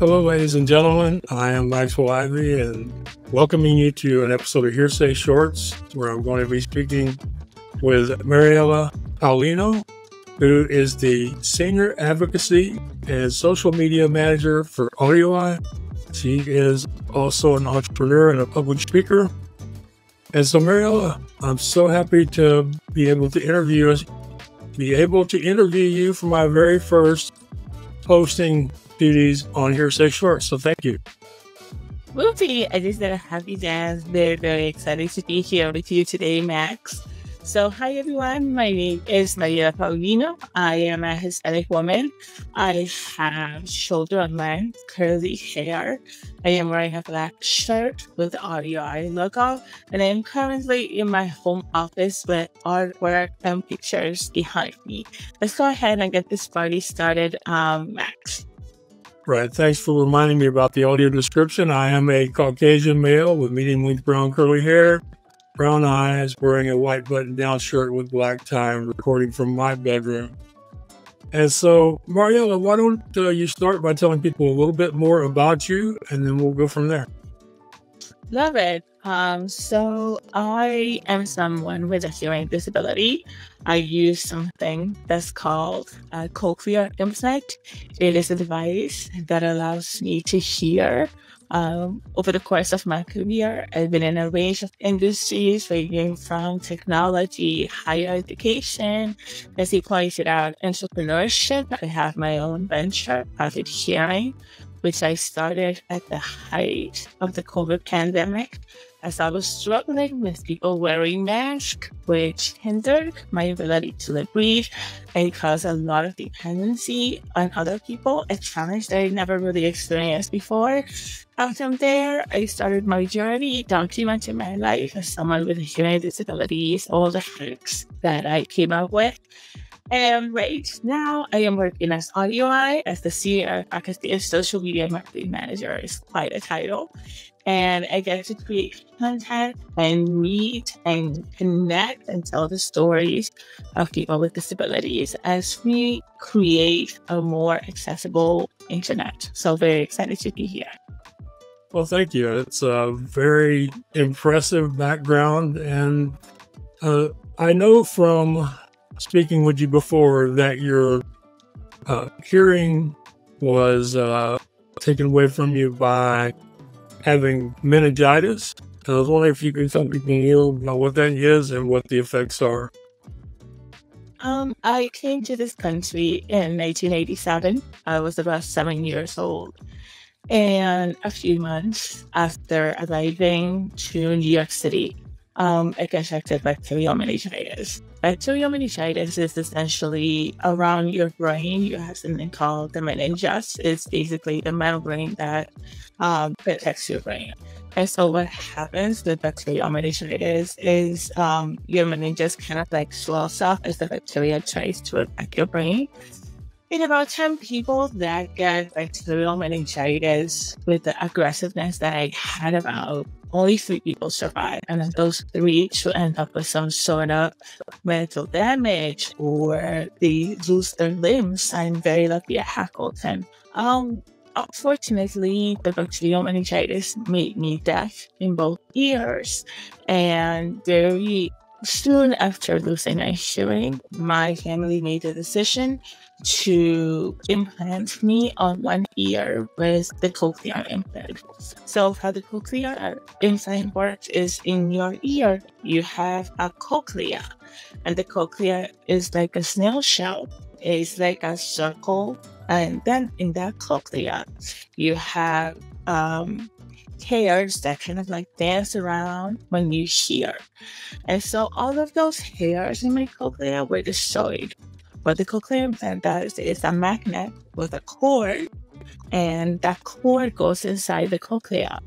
Hello, ladies and gentlemen. I am Max Ivey and welcoming you to an episode of HearSay Shorts, where I'm going to be speaking with Mariella Paulino, who is the Senior Advocacy and Social Media Manager for AudioEye. She is also an entrepreneur and a public speaker. And so, Mariella, I'm so happy to be able to interview you for my very first posting duties on HearSay Shorts. So thank you. Whoopie, I just had a happy dance. Very, very excited to be here with you today, Max. So hi everyone, my name is Mariella Paulino. I am a Hispanic woman. I have shoulder length, curly hair. I am wearing a black shirt with AudioEye logo, and I am currently in my home office with artwork and pictures behind me. Let's go ahead and get this party started, Max. Right, thanks for reminding me about the audio description. I am a Caucasian male with medium-length brown curly hair, brown eyes, wearing a white button-down shirt with black tie, and recording from my bedroom. And so, Mariella, why don't you start by telling people a little bit more about you, and then we'll go from there. Love it. So I am someone with a hearing disability. I use something that's called a cochlear implant. It is a device that allows me to hear. Over the course of my career, I've been in a range of industries ranging from technology, higher education, as he pointed out, entrepreneurship. I have my own venture, Pivot Hearing, which I started at the height of the COVID pandemic, as I was struggling with people wearing masks, which hindered my ability to breathe and caused a lot of dependency on other people, a challenge that I never really experienced before. Out from there, I started my journey documenting my life as someone with a hearing disability, all the hacks that I came up with. And right now, I am working as AudioEye as the Senior Advocacy and Social Media Marketing Manager. It's quite a title. And I get to create content and meet and connect and tell the stories of people with disabilities as we create a more accessible internet. So very excited to be here. Well, thank you. It's a very impressive background. And I know from speaking with you before that your hearing was taken away from you by having meningitis. And I was wondering if you could tell me about what that is and what the effects are. I came to this country in 1987. I was about 7 years old. And a few months after arriving to New York City, I contracted bacterial meningitis. Bacterial meningitis is essentially around your brain. You have something called the meninges. It's basically the membrane that protects your brain. And so what happens with bacterial meningitis is your meninges kind of like swells up as the bacteria tries to attack your brain. In about 10 people that get bacterial meningitis with the aggressiveness that I had about, only 3 people survive, and those 3 should end up with some sort of mental damage or they lose their limbs. I'm very lucky I have all 10. Unfortunately, the bacterial meningitis made me deaf in both ears, and very soon after losing my hearing, my family made the decision to implant me on one ear with the cochlear implant. So how the cochlear implant works is in your ear, you have a cochlea, and the cochlea is like a snail shell. It's like a circle, and then in that cochlea, you have hairs that kind of like dance around when you hear. And so all of those hairs in my cochlea were destroyed. What the cochlear implant does is a magnet with a cord, and that cord goes inside the cochlea,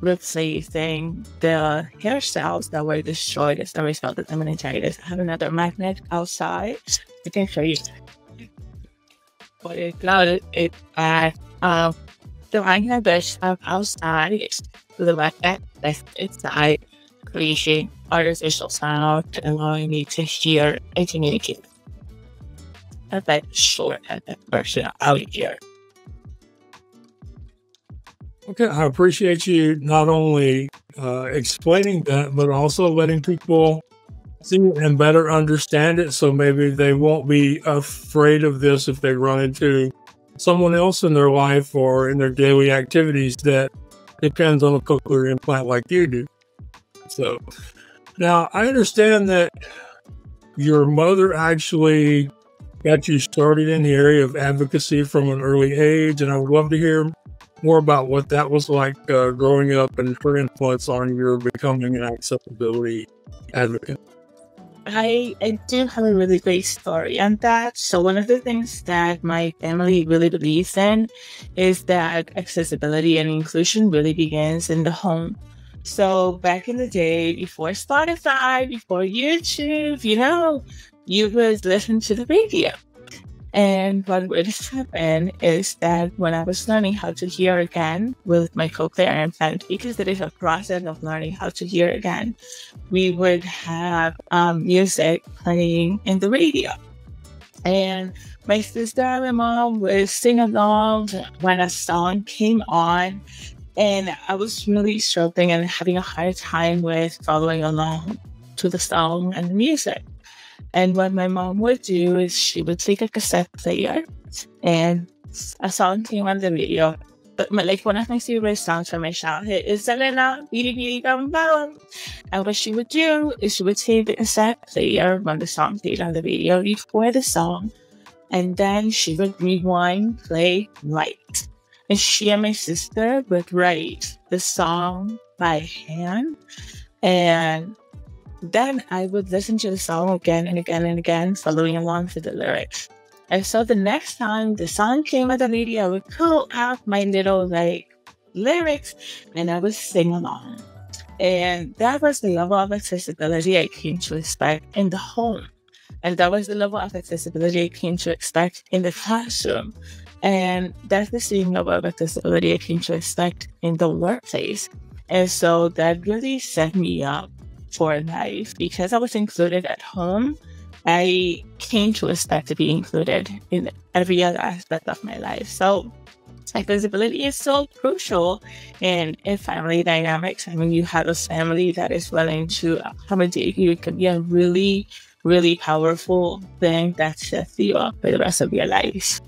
replacing the hair cells that were destroyed as a result of the meningitis. I have another magnet outside. I can show you. But it's not it bad. The magnet that I have outside is the magnet that's inside, creating artificial sound, allowing me to hear and communicate. That's short at that person out here. Okay, I appreciate you not only explaining that, but also letting people see it and better understand it, so maybe they won't be afraid of this if they run into someone else in their life or in their daily activities that depends on a cochlear implant like you do. So now I understand that your mother actually got you started in the area of advocacy from an early age, and I would love to hear more about what that was like growing up and her influence on your becoming an accessibility advocate. I do have a really great story on that. So one of the things that my family really believes in is that accessibility and inclusion really begins in the home. So back in the day, before Spotify, before YouTube, you know, you would listen to the radio. And what would happen is that when I was learning how to hear again with my cochlear implant, because it is a process of learning how to hear again, we would have music playing in the radio. And my sister and my mom would sing along when a song came on. And I was really struggling and having a hard time with following along to the song and the music. And what my mom would do is she would take a cassette player and a song came on the radio. But one of my favorite songs from my childhood is Selena, and what she would do is she would take the cassette player when the song played on the radio before the song. And then she would rewind, play, write. And she and my sister would write the song by hand. And then I would listen to the song again and again and again, following along to the lyrics. And so the next time the song came on the radio, I would pull out my little lyrics and I would sing along. And that was the level of accessibility I came to expect in the home. And that was the level of accessibility I came to expect in the classroom. And that's the same level of accessibility I came to expect in the workplace. And so that really set me up for life. Because I was included at home, I came to expect to be included in every other aspect of my life. So accessibility is so crucial in family dynamics. I mean, you have a family that is willing to accommodate you. It can be a really, really powerful thing that sets you up for the rest of your life.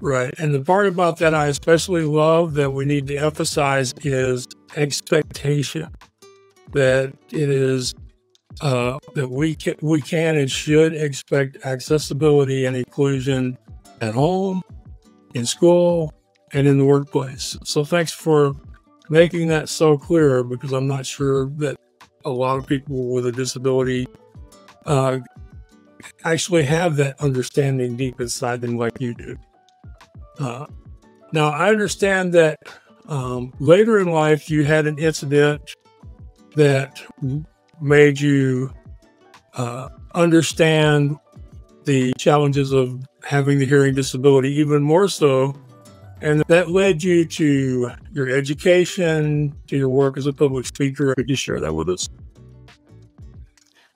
Right. And the part about that I especially love that we need to emphasize is expectation. That it is that we can and should expect accessibility and inclusion at home, in school, and in the workplace. So thanks for making that so clear, because I'm not sure that a lot of people with a disability actually have that understanding deep inside them like you do. Now, I understand that later in life you had an incident that made you understand the challenges of having the hearing disability even more so. And that led you to your education, to your work as a public speaker. Could you share that with us?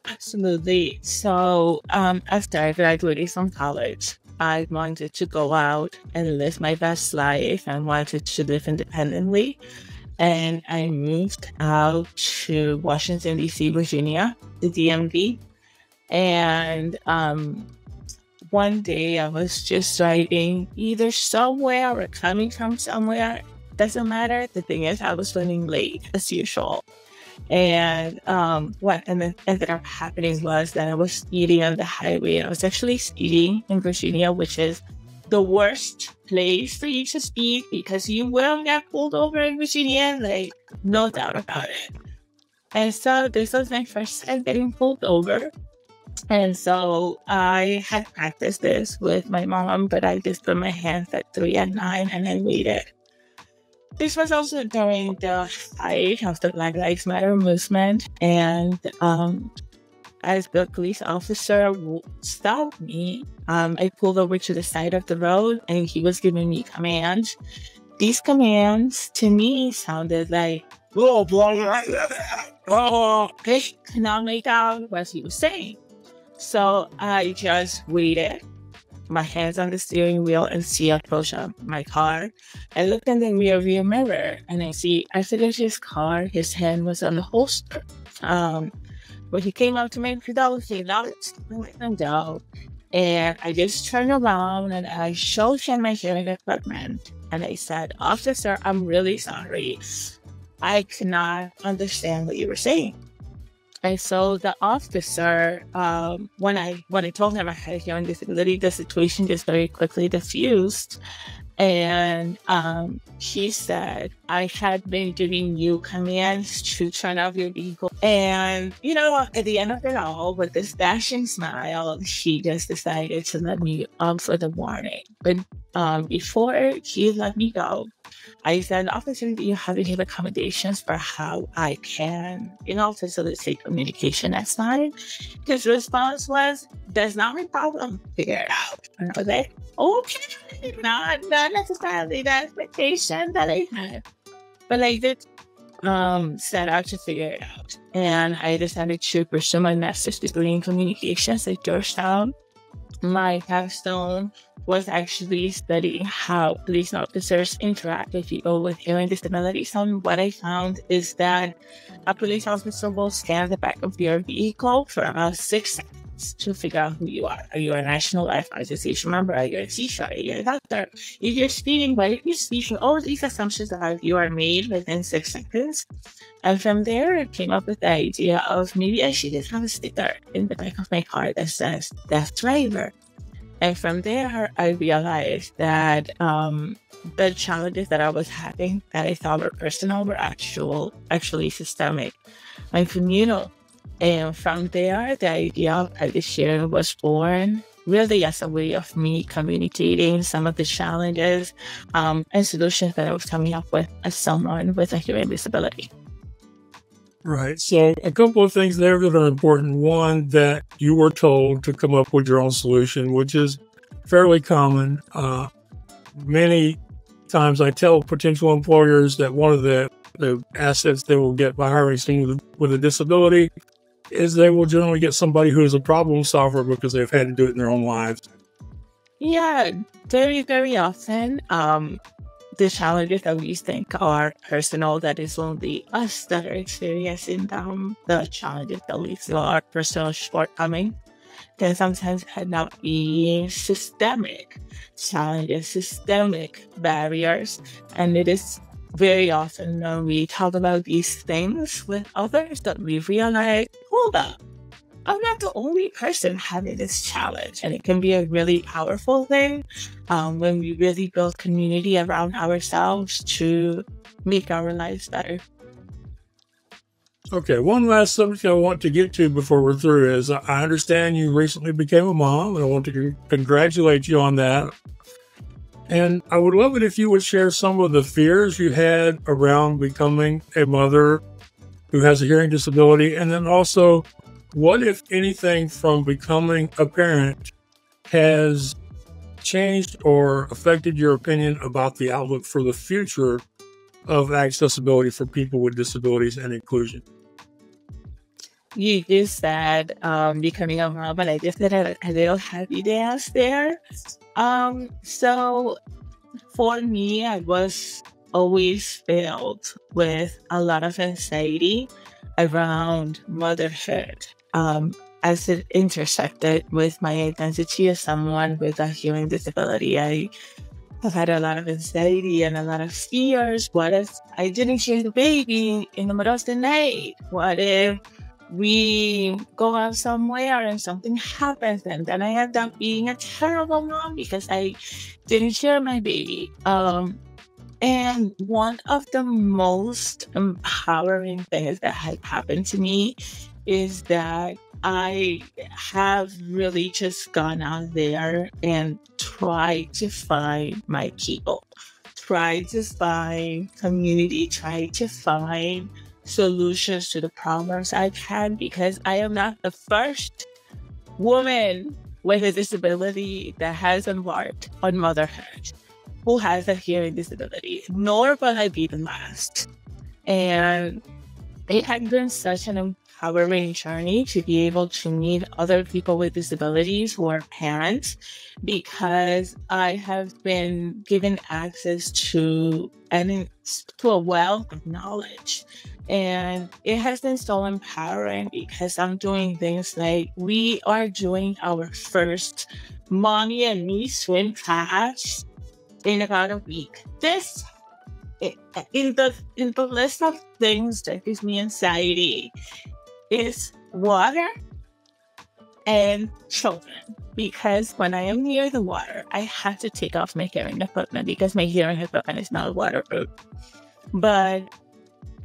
Absolutely. So after I graduated from college, I wanted to go out and live my best life and wanted to live independently. And I moved out to Washington, D.C., Virginia, the DMV. And one day I was just driving either somewhere or coming from somewhere. Doesn't matter. The thing is, I was running late as usual. And what ended up happening was that I was speeding on the highway. I was actually speeding in Virginia, which is the worst place for you to speed, because you will get pulled over in Virginia, no doubt about it. And so this was my first time getting pulled over. And so I had practiced this with my mom, but I just put my hands at 3 and 9 and I waited. This was also during the height of the Black Lives Matter movement. And as the police officer stopped me, I pulled over to the side of the road and he was giving me commands. These commands to me sounded like, oh, I could not make out what he was saying. So I just waited my hands on the steering wheel and see a approach of my car. I looked in the rear view mirror and I see Isidash's car. His hand was on the holster. But he came up to me with $2. And I just turned around and I showed him my hearing equipment. And I said, "Officer, I'm really sorry. I cannot understand what you were saying." And so the officer, when I told him I had a hearing disability, the situation just very quickly diffused. And she said, "I had been giving you commands to turn off your vehicle." And, you know, at the end of it all, with this dashing smile, she just decided to let me up for the warning. But before she let me go, I said, "Officer, do you have any recommendations for how I can, you know, facilitate communication next time?" His response was, "That's not my problem. Figure it out." And I was like, okay, not necessarily the expectation that I had. But I did set out to figure it out. And I decided to pursue my master's degree in communications at Georgetown. My capstone was actually studying how police officers interact with people with hearing disabilities. And what I found is that a police officer will scan the back of your vehicle for about 6 seconds to figure out who you are. Are you a National Life Association member? Are you a teacher? Are you a doctor? If you're speeding, why are you speeding? All these assumptions that you are made within 6 seconds. And from there, I came up with the idea of maybe I should just have a sticker in the back of my car that says "Deaf driver." And from there, I realized that the challenges that I was having that I thought were personal were actually systemic and communal. And from there, the idea of private sharing was born, really as a way of me communicating some of the challenges and solutions that I was coming up with as someone with a hearing disability. Right. So a couple of things there that are important. One, that you were told to come up with your own solution, which is fairly common. Many times I tell potential employers that one of the assets they will get by hiring someone with a disability is they will generally get somebody who is a problem solver because they've had to do it in their own lives. Yeah, very, very often. The challenges that we think are personal, that is only us that are experiencing them. The challenges that we feel are personal shortcomings can sometimes end up being systemic challenges, systemic barriers. And it is very often when we talk about these things with others that we realize, hold up, I'm not the only person having this challenge. And it can be a really powerful thing when we really build community around ourselves to make our lives better. Okay, one last subject I want to get to before we're through is I understand you recently became a mom, and I want to congratulate you on that. And I would love it if you would share some of the fears you had around becoming a mother who has a hearing disability, and then also, what, if anything, from becoming a parent has changed or affected your opinion about the outlook for the future of accessibility for people with disabilities and inclusion? You just said becoming a mom, and I just did a little happy dance there. So for me, I was always filled with a lot of anxiety around motherhood. As it intersected with my identity as someone with a hearing disability, I have had a lot of anxiety and a lot of fears. What if I didn't hear the baby in the middle of the night? What if we go out somewhere and something happens and then I end up being a terrible mom because I didn't hear my baby? And one of the most empowering things that had happened to me is that I have really just gone out there and tried to find my people, tried to find community, tried to find solutions to the problems I've had, because I am not the first woman with a disability that has embarked on motherhood who has a hearing disability, nor will I be the last. And it had been such an empowerment journey to be able to meet other people with disabilities who are parents, because I have been given access to a wealth of knowledge. And it has been so empowering, because I'm doing things like we are doing our first mommy and me swim class in about a week. This, in the list of things that gives me anxiety, is water and children. Because when I am near the water, I have to take off my hearing equipment because my hearing equipment is not waterproof. But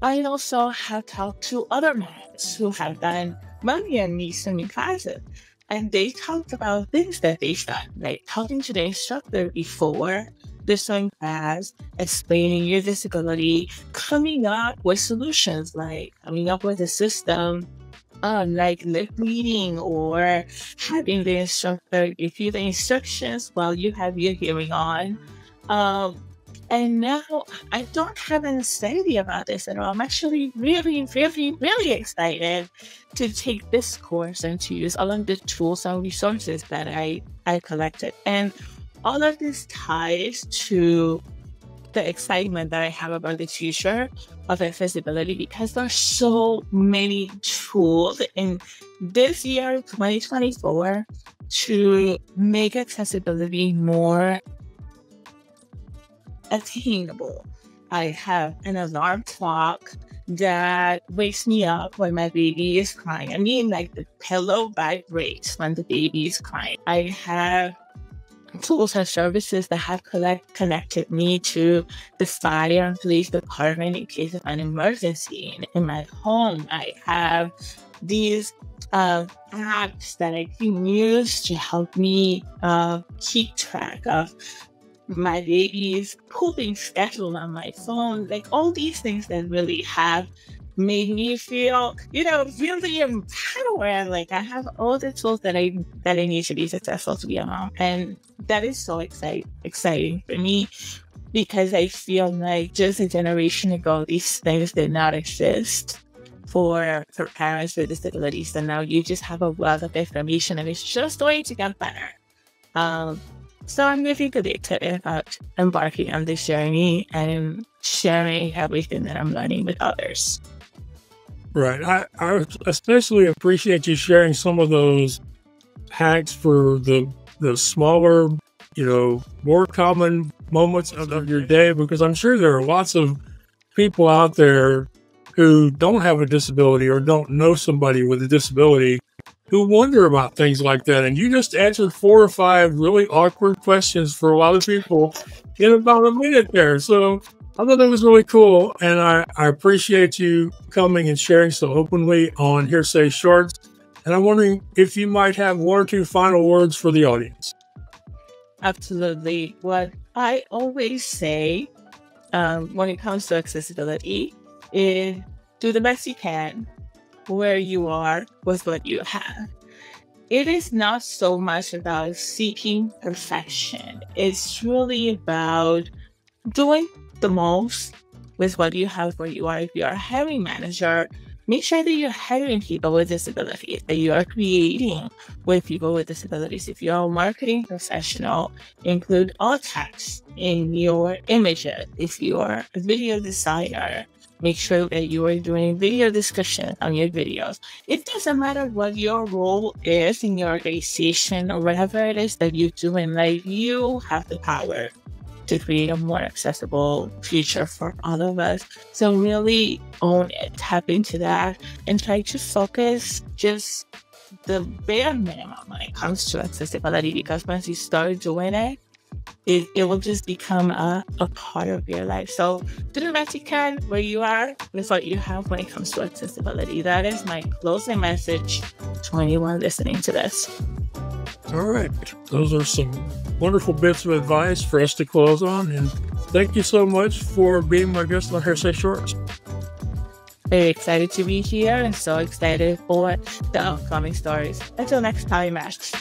I also have talked to other moms who have done mommy and me swimming classes, and they talked about things that they've done, like talking to the instructor before the swimming class, explaining your disability, coming up with solutions, like coming up with a system, like lip reading, or having the instructor give you the instructions while you have your hearing on. And now I don't have anxiety about this at all. I'm actually really, really, really excited to take this course and to use all of the tools and resources that I collected. And all of this ties to the excitement that I have about the future of accessibility, because there are so many tools in this year, 2024, to make accessibility more attainable. I have an alarm clock that wakes me up when my baby is crying. I mean, like, the pillow vibrates when the baby is crying. I have tools and services that have connected me to the fire and police department in case of an emergency in my home. I have these apps that I can use to help me keep track of my baby's pooping schedule on my phone. Like, all these things that really have made me feel, you know, really empowered. Like, I have all the tools that I need to be successful to be a mom, and that is so exciting for me, because I feel like just a generation ago, these things did not exist for parents with disabilities, and now you just have a wealth of information, and it's just going to get better. So I'm really excited about embarking on this journey and sharing everything that I'm learning with others. Right. I especially appreciate you sharing some of those hacks for the smaller, you know, more common moments of your day, because I'm sure there are lots of people out there who don't have a disability or don't know somebody with a disability who wonder about things like that. And you just answered 4 or 5 really awkward questions for a lot of people in about a minute there. So I thought that was really cool. And I appreciate you coming and sharing so openly on HearSay Shorts. And I'm wondering if you might have 1 or 2 final words for the audience. Absolutely. What I always say when it comes to accessibility is do the best you can where you are with what you have. It is not so much about seeking perfection. It's really about doing the most with what you have where you are. If you're a hiring manager, make sure that you're hiring people with disabilities, that you are creating with people with disabilities. If you're a marketing professional, include all text in your images. If you're a video designer, make sure that you are doing video description on your videos. It doesn't matter what your role is in your organization or whatever it is that you do in life, you have the power to create a more accessible future for all of us. So really own it, tap into that, and try to focus just the bare minimum when it comes to accessibility, because once you start doing it, it will just become a part of your life. So do the best you can where you are with what you have when it comes to accessibility. That is my closing message to anyone listening to this. All right. Those are some wonderful bits of advice for us to close on. And thank you so much for being my guest on HearSay Shorts. Very excited to be here and so excited for the upcoming stories. Until next time, Max.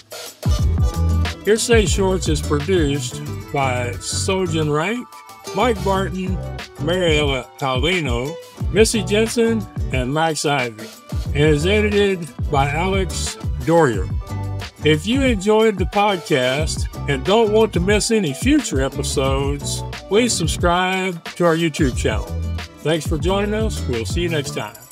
HearSay Shorts is produced by Sojin Rank, Mike Barton, Mariella Paulino, Missy Jensen, and Max Ivey. and is edited by Alex Dorrier. If you enjoyed the podcast and don't want to miss any future episodes, please subscribe to our YouTube channel. Thanks for joining us. We'll see you next time.